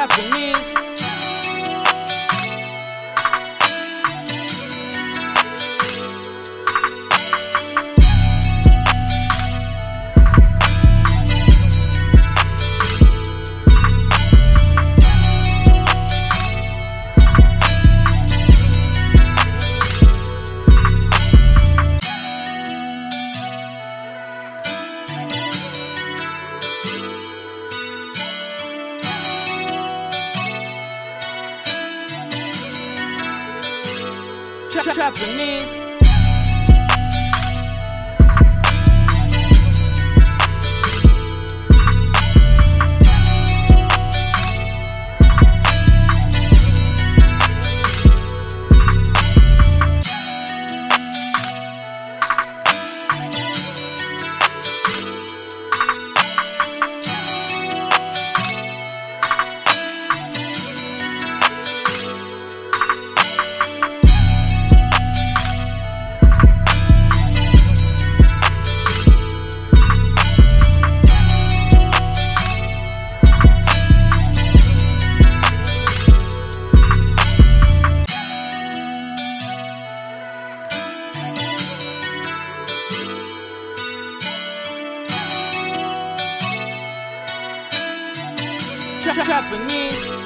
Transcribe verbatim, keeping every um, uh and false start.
Japanese. Japanese. Japanese.